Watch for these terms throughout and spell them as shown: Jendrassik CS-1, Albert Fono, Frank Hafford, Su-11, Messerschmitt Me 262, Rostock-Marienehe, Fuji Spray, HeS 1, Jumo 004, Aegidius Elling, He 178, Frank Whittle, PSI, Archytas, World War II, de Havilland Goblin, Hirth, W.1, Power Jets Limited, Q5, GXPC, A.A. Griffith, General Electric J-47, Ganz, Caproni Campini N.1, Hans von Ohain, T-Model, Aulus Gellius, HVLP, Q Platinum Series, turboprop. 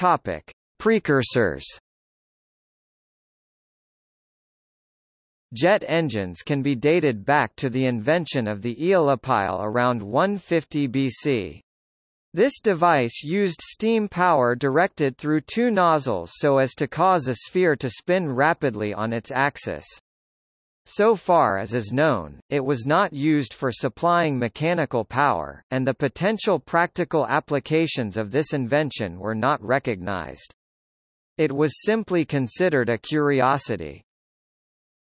Topic: Precursors. Jet engines can be dated back to the invention of the aeolipile around 150 BC. This device used steam power directed through two nozzles so as to cause a sphere to spin rapidly on its axis. So far as is known, it was not used for supplying mechanical power, and the potential practical applications of this invention were not recognized. It was simply considered a curiosity.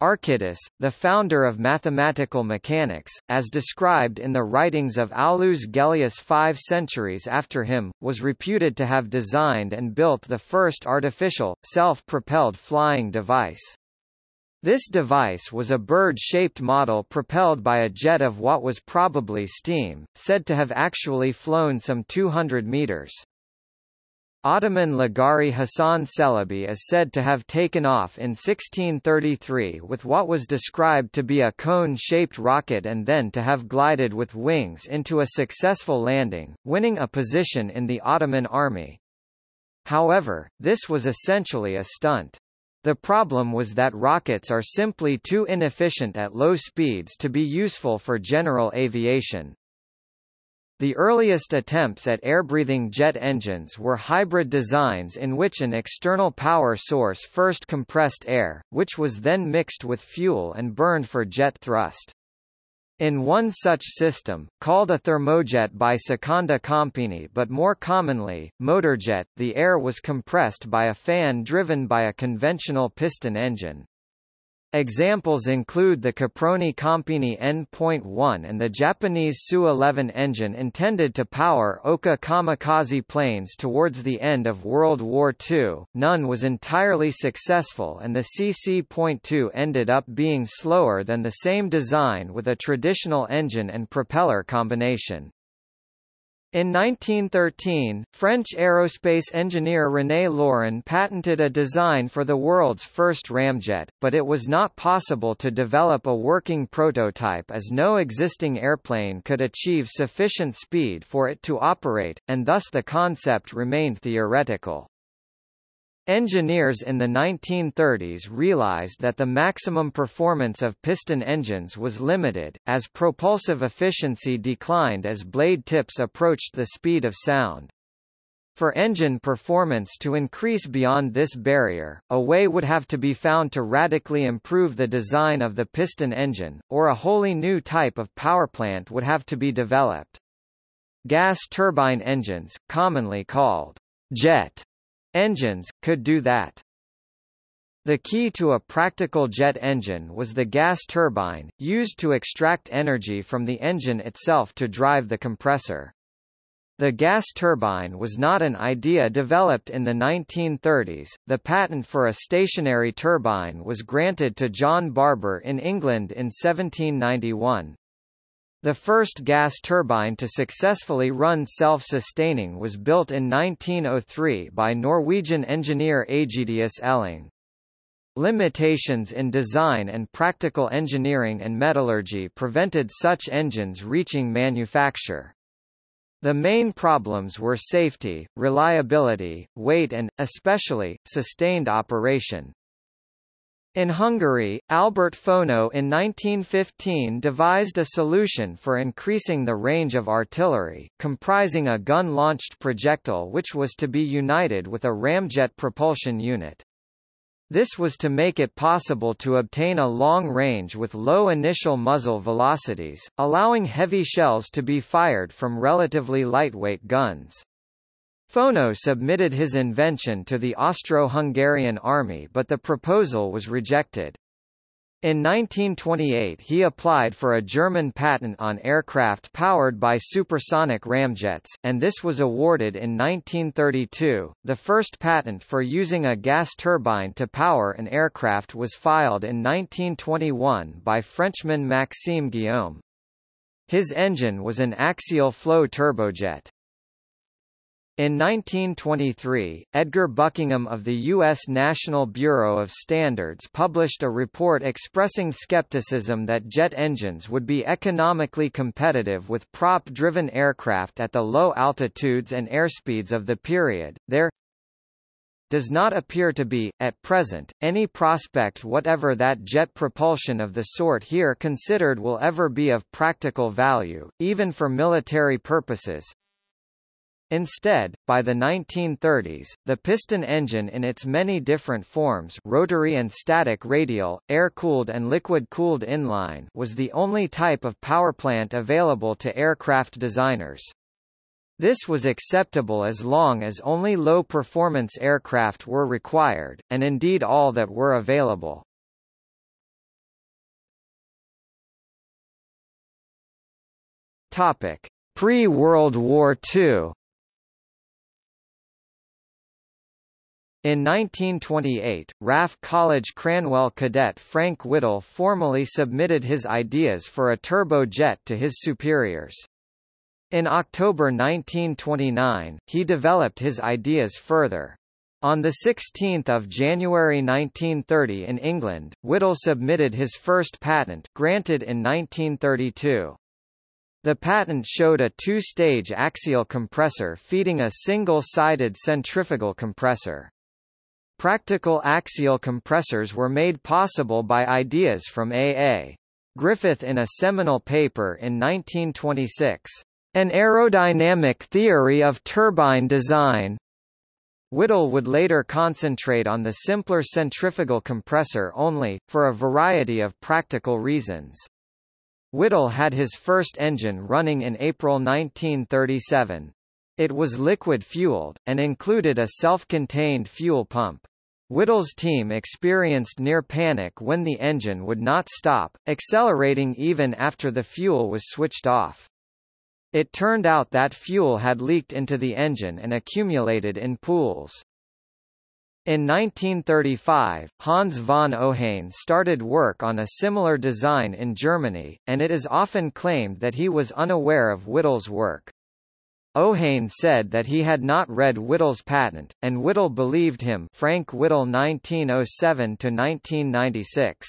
Archytas, the founder of mathematical mechanics, as described in the writings of Aulus Gellius 5 centuries after him, was reputed to have designed and built the first artificial, self-propelled flying device. This device was a bird-shaped model propelled by a jet of what was probably steam, said to have actually flown some 200 meters. Ottoman Lagari Hasan Celebi is said to have taken off in 1633 with what was described to be a cone-shaped rocket and then to have glided with wings into a successful landing, winning a position in the Ottoman army. However, this was essentially a stunt. The problem was that rockets are simply too inefficient at low speeds to be useful for general aviation. The earliest attempts at air-breathing jet engines were hybrid designs in which an external power source first compressed air, which was then mixed with fuel and burned for jet thrust. In one such system, called a thermojet by Secondo Campini but more commonly, motorjet, the air was compressed by a fan driven by a conventional piston engine. Examples include the Caproni Campini N.1 and the Japanese Su-11 engine intended to power Oka kamikaze planes towards the end of World War II. None was entirely successful and the CC.2 ended up being slower than the same design with a traditional engine and propeller combination. In 1913, French aerospace engineer René Lorin patented a design for the world's first ramjet, but it was not possible to develop a working prototype as no existing airplane could achieve sufficient speed for it to operate, and thus the concept remained theoretical. Engineers in the 1930s realized that the maximum performance of piston engines was limited, as propulsive efficiency declined as blade tips approached the speed of sound. For engine performance to increase beyond this barrier, a way would have to be found to radically improve the design of the piston engine, or a wholly new type of powerplant would have to be developed. Gas turbine engines, commonly called jet engines, could do that. The key to a practical jet engine was the gas turbine, used to extract energy from the engine itself to drive the compressor. The gas turbine was not an idea developed in the 1930s. The patent for a stationary turbine was granted to John Barber in England in 1791. The first gas turbine to successfully run self-sustaining was built in 1903 by Norwegian engineer Aegidius Elling. Limitations in design and practical engineering and metallurgy prevented such engines reaching manufacture. The main problems were safety, reliability, weight and, especially, sustained operation. In Hungary, Albert Fono in 1915 devised a solution for increasing the range of artillery, comprising a gun-launched projectile which was to be united with a ramjet propulsion unit. This was to make it possible to obtain a long range with low initial muzzle velocities, allowing heavy shells to be fired from relatively lightweight guns. Fono submitted his invention to the Austro-Hungarian army but the proposal was rejected. In 1928 he applied for a German patent on aircraft powered by supersonic ramjets, and this was awarded in 1932. The first patent for using a gas turbine to power an aircraft was filed in 1921 by Frenchman Maxime Guillaume. His engine was an axial flow turbojet. In 1923, Edgar Buckingham of the U.S. National Bureau of Standards published a report expressing skepticism that jet engines would be economically competitive with prop-driven aircraft at the low altitudes and airspeeds of the period. Their does not appear to be, at present, any prospect whatever that jet propulsion of the sort here considered will ever be of practical value, even for military purposes. Instead, by the 1930s, the piston engine in its many different forms, rotary and static radial, air-cooled and liquid-cooled inline, was the only type of powerplant available to aircraft designers. This was acceptable as long as only low-performance aircraft were required, and indeed all that were available. Topic: Pre-World War II. In 1928, RAF College Cranwell cadet Frank Whittle formally submitted his ideas for a turbojet to his superiors. In October 1929, he developed his ideas further. On 16 January 1930 in England, Whittle submitted his first patent, granted in 1932. The patent showed a two-stage axial compressor feeding a single-sided centrifugal compressor. Practical axial compressors were made possible by ideas from A.A. Griffith in a seminal paper in 1926, "An Aerodynamic Theory of Turbine Design." Whittle would later concentrate on the simpler centrifugal compressor only, for a variety of practical reasons. Whittle had his first engine running in April 1937. It was liquid-fueled, and included a self-contained fuel pump. Whittle's team experienced near panic when the engine would not stop, accelerating even after the fuel was switched off. It turned out that fuel had leaked into the engine and accumulated in pools. In 1935, Hans von Ohain started work on a similar design in Germany, and it is often claimed that he was unaware of Whittle's work. Ohain said that he had not read Whittle's patent, and Whittle believed him. Frank Whittle 1907–1996.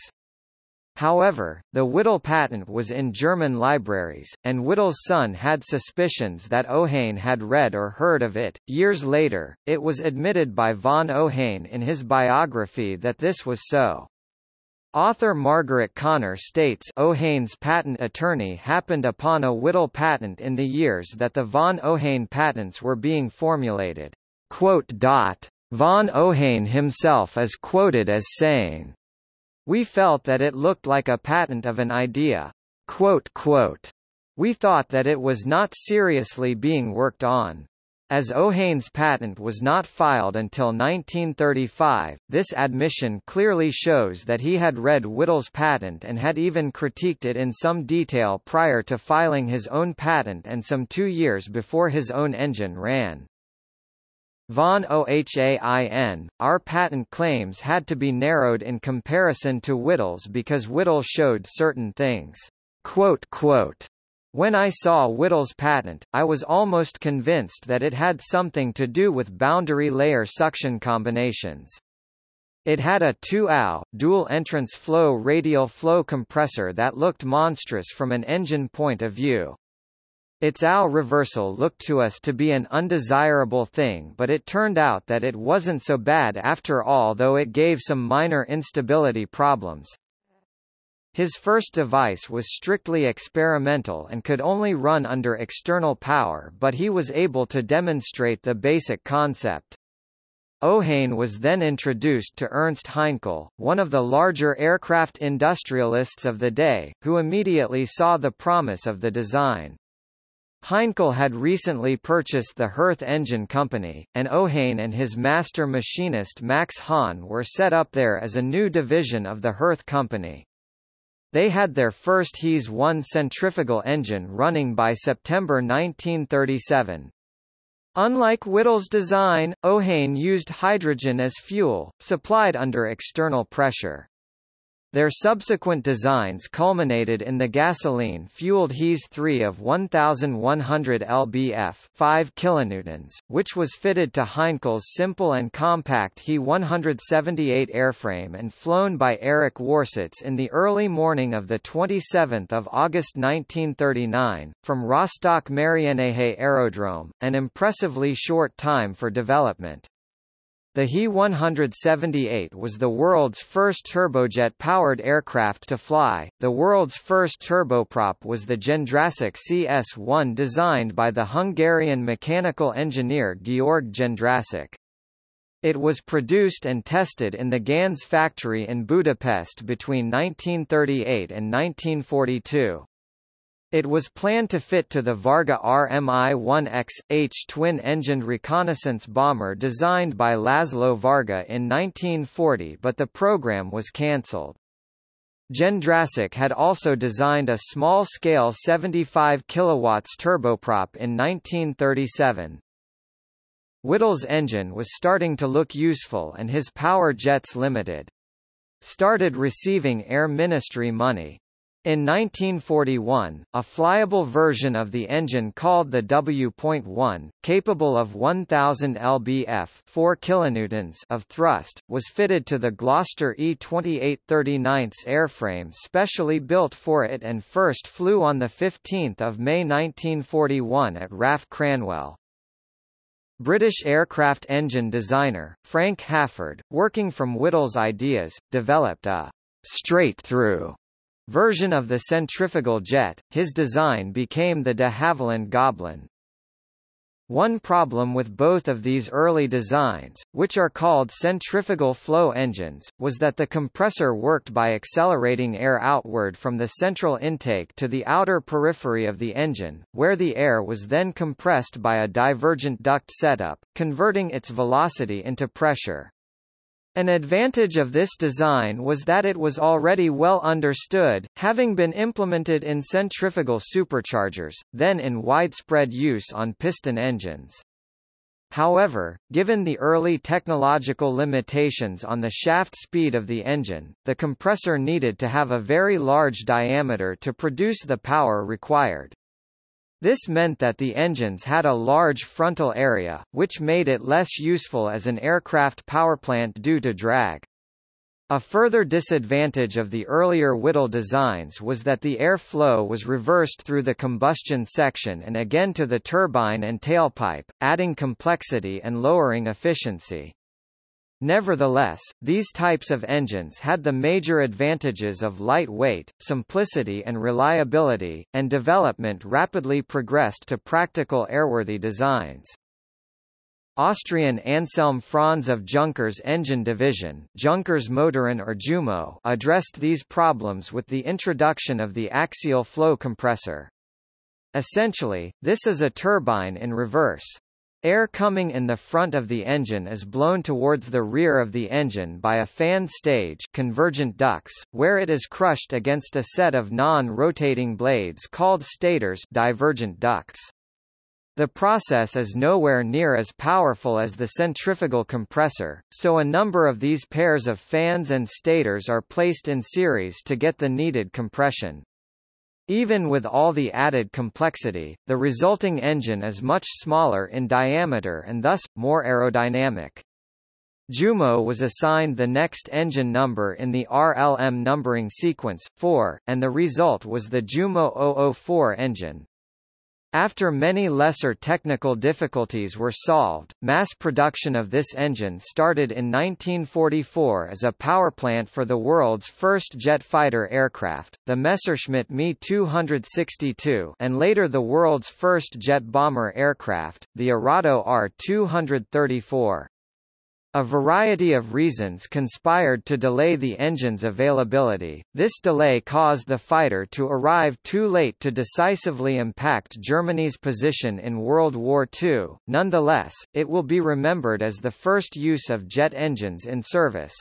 However, the Whittle patent was in German libraries, and Whittle's son had suspicions that Ohain had read or heard of it. Years later, it was admitted by von Ohain in his biography that this was so. Author Margaret Connor states Ohain's patent attorney happened upon a Whittle patent in the years that the von Ohain patents were being formulated. Von Ohain himself is quoted as saying, "We felt that it looked like a patent of an idea. We thought that it was not seriously being worked on." As Ohain's patent was not filed until 1935, this admission clearly shows that he had read Whittle's patent and had even critiqued it in some detail prior to filing his own patent and some 2 years before his own engine ran. Von Ohain: "Our patent claims had to be narrowed in comparison to Whittle's because Whittle showed certain things. When I saw Whittle's patent, I was almost convinced that it had something to do with boundary layer suction combinations. It had a 2-AO, dual-entrance flow radial flow compressor that looked monstrous from an engine point of view. Its AO reversal looked to us to be an undesirable thing, but it turned out that it wasn't so bad after all, though it gave some minor instability problems." His first device was strictly experimental and could only run under external power, but he was able to demonstrate the basic concept. Ohain was then introduced to Ernst Heinkel, one of the larger aircraft industrialists of the day, who immediately saw the promise of the design. Heinkel had recently purchased the Hirth Engine Company, and Ohain and his master machinist Max Hahn were set up there as a new division of the Hirth Company. They had their first HeS 1 centrifugal engine running by September 1937. Unlike Whittle's design, Ohain used hydrogen as fuel, supplied under external pressure. Their subsequent designs culminated in the gasoline-fueled HeS 3 of 1,100 lbf 5 kilonewtons, which was fitted to Heinkel's simple and compact He 178 airframe and flown by Erich Warsitz in the early morning of 27 August 1939, from Rostock-Marienehe Aerodrome, an impressively short time for development. The He 178 was the world's first turbojet-powered aircraft to fly. The world's first turboprop was the Jendrassik CS-1, designed by the Hungarian mechanical engineer Georg Jendrassik. It was produced and tested in the Ganz factory in Budapest between 1938 and 1942. It was planned to fit to the Varga RMI-1X, twin-engined reconnaissance bomber designed by Laszlo Varga in 1940, but the program was cancelled. Jendrassik had also designed a small-scale 75 kW turboprop in 1937. Whittle's engine was starting to look useful, and his Power Jets Limited started receiving Air Ministry money. In 1941, a flyable version of the engine called the W.1, capable of 1,000 lbf 4 kilonewtons of thrust, was fitted to the Gloucester E-2839's airframe specially built for it and first flew on 15 May 1941 at RAF Cranwell. British aircraft engine designer, Frank Hafford, working from Whittle's ideas, developed a straight-through version of the centrifugal jet. His design became the de Havilland Goblin. One problem with both of these early designs, which are called centrifugal flow engines, was that the compressor worked by accelerating air outward from the central intake to the outer periphery of the engine, where the air was then compressed by a divergent duct setup, converting its velocity into pressure. An advantage of this design was that it was already well understood, having been implemented in centrifugal superchargers, then in widespread use on piston engines. However, given the early technological limitations on the shaft speed of the engine, the compressor needed to have a very large diameter to produce the power required. This meant that the engines had a large frontal area, which made it less useful as an aircraft powerplant due to drag. A further disadvantage of the earlier Whittle designs was that the air flow was reversed through the combustion section and again to the turbine and tailpipe, adding complexity and lowering efficiency. Nevertheless, these types of engines had the major advantages of light weight, simplicity and reliability, and development rapidly progressed to practical airworthy designs. Austrian Anselm Franz of Junkers Engine Division, Junkers Motoren or Jumo, addressed these problems with the introduction of the axial flow compressor. Essentially, this is a turbine in reverse. Air coming in the front of the engine is blown towards the rear of the engine by a fan stage, convergent ducts, where it is crushed against a set of non-rotating blades called stators, divergent ducts. The process is nowhere near as powerful as the centrifugal compressor, so a number of these pairs of fans and stators are placed in series to get the needed compression. Even with all the added complexity, the resulting engine is much smaller in diameter and thus, more aerodynamic. Jumo was assigned the next engine number in the RLM numbering sequence, 4, and the result was the Jumo 004 engine. After many lesser technical difficulties were solved, mass production of this engine started in 1944 as a powerplant for the world's first jet fighter aircraft, the Messerschmitt Me 262, and later the world's first jet bomber aircraft, the Arado R-234. A variety of reasons conspired to delay the engine's availability. This delay caused the fighter to arrive too late to decisively impact Germany's position in World War II. Nonetheless, it will be remembered as the first use of jet engines in service.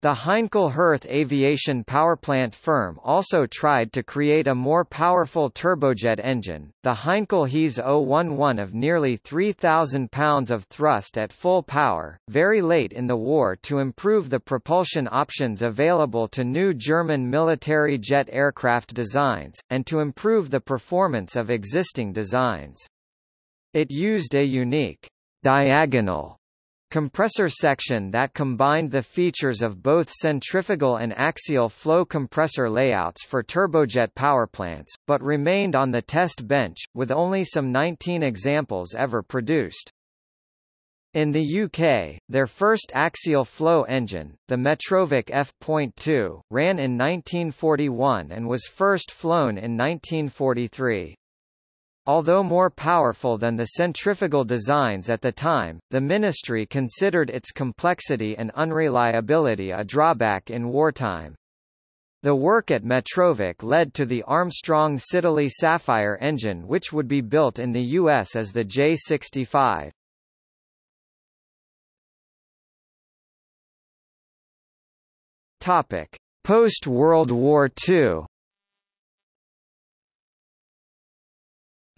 The Heinkel-Hirth aviation powerplant firm also tried to create a more powerful turbojet engine, the Heinkel HeS 011 of nearly 3,000 pounds of thrust at full power, very late in the war to improve the propulsion options available to new German military jet aircraft designs, and to improve the performance of existing designs. It used a unique diagonal compressor section that combined the features of both centrifugal and axial flow compressor layouts for turbojet powerplants, but remained on the test bench, with only some 19 examples ever produced. In the UK, their first axial flow engine, the Metrovic F.2, ran in 1941 and was first flown in 1943. Although more powerful than the centrifugal designs at the time, the Ministry considered its complexity and unreliability a drawback in wartime. The work at Metrovic led to the Armstrong-Siddeley Sapphire engine, which would be built in the US as the J-65. Post-World War II.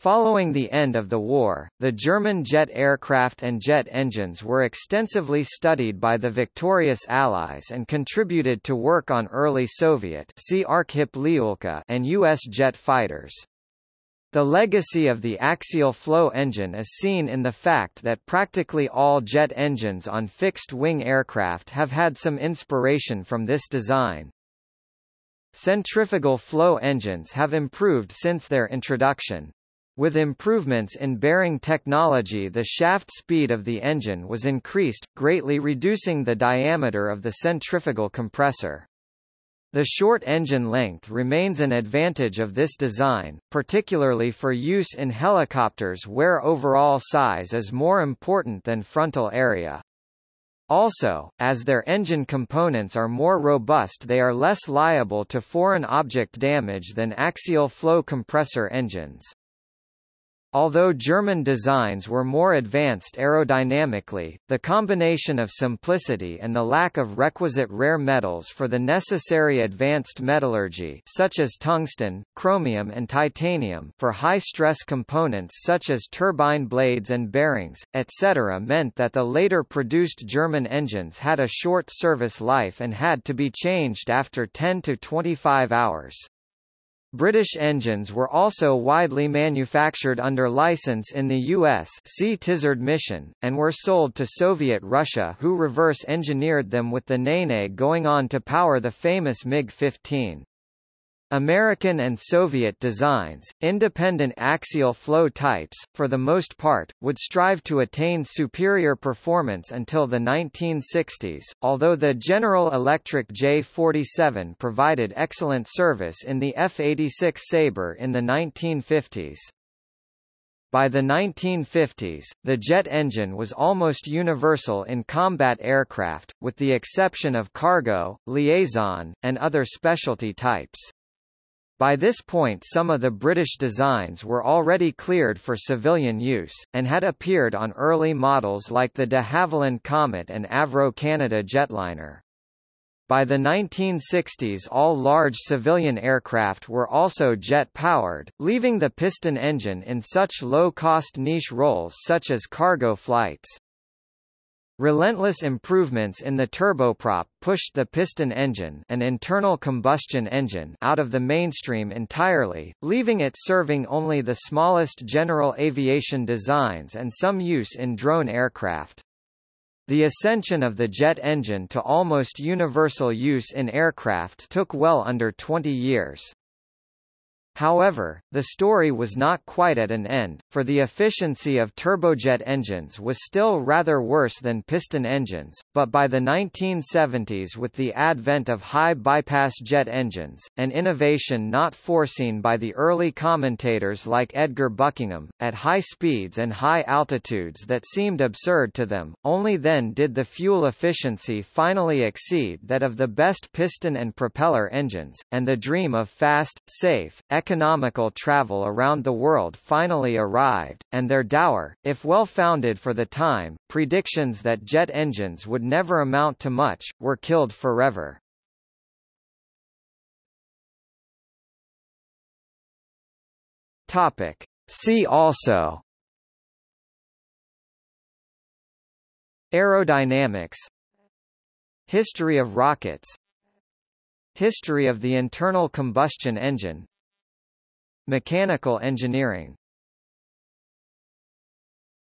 Following the end of the war, the German jet aircraft and jet engines were extensively studied by the victorious Allies and contributed to work on early Soviet and U.S. jet fighters. The legacy of the axial flow engine is seen in the fact that practically all jet engines on fixed-wing aircraft have had some inspiration from this design. Centrifugal flow engines have improved since their introduction. With improvements in bearing technology, the shaft speed of the engine was increased, greatly reducing the diameter of the centrifugal compressor. The short engine length remains an advantage of this design, particularly for use in helicopters where overall size is more important than frontal area. Also, as their engine components are more robust, they are less liable to foreign object damage than axial flow compressor engines. Although German designs were more advanced aerodynamically, the combination of simplicity and the lack of requisite rare metals for the necessary advanced metallurgy, such as tungsten, chromium and titanium, for high-stress components such as turbine blades and bearings, etc., meant that the later produced German engines had a short service life and had to be changed after 10 to 25 hours. British engines were also widely manufactured under license in the US, see Tizard mission, and were sold to Soviet Russia, who reverse engineered them with the Nene going on to power the famous MiG-15. American and Soviet designs, independent axial flow types, for the most part, would strive to attain superior performance until the 1960s, although the General Electric J-47 provided excellent service in the F-86 Sabre in the 1950s. By the 1950s, the jet engine was almost universal in combat aircraft, with the exception of cargo, liaison, and other specialty types. By this point, some of the British designs were already cleared for civilian use, and had appeared on early models like the de Havilland Comet and Avro Canada jetliner. By the 1960s, all large civilian aircraft were also jet-powered, leaving the piston engine in such low-cost niche roles such as cargo flights. Relentless improvements in the turboprop pushed the piston engine, an internal combustion engine, out of the mainstream entirely, leaving it serving only the smallest general aviation designs and some use in drone aircraft. The ascension of the jet engine to almost universal use in aircraft took well under 20 years. However, the story was not quite at an end, for the efficiency of turbojet engines was still rather worse than piston engines, but by the 1970s, with the advent of high-bypass jet engines, an innovation not foreseen by the early commentators like Edgar Buckingham, at high speeds and high altitudes that seemed absurd to them, only then did the fuel efficiency finally exceed that of the best piston and propeller engines, and the dream of fast, safe, economical travel around the world finally arrived, and their dour, if well-founded for the time, predictions that jet engines would never amount to much, were killed forever. Topic. See also: Aerodynamics, History of rockets, History of the internal combustion engine, Mechanical engineering.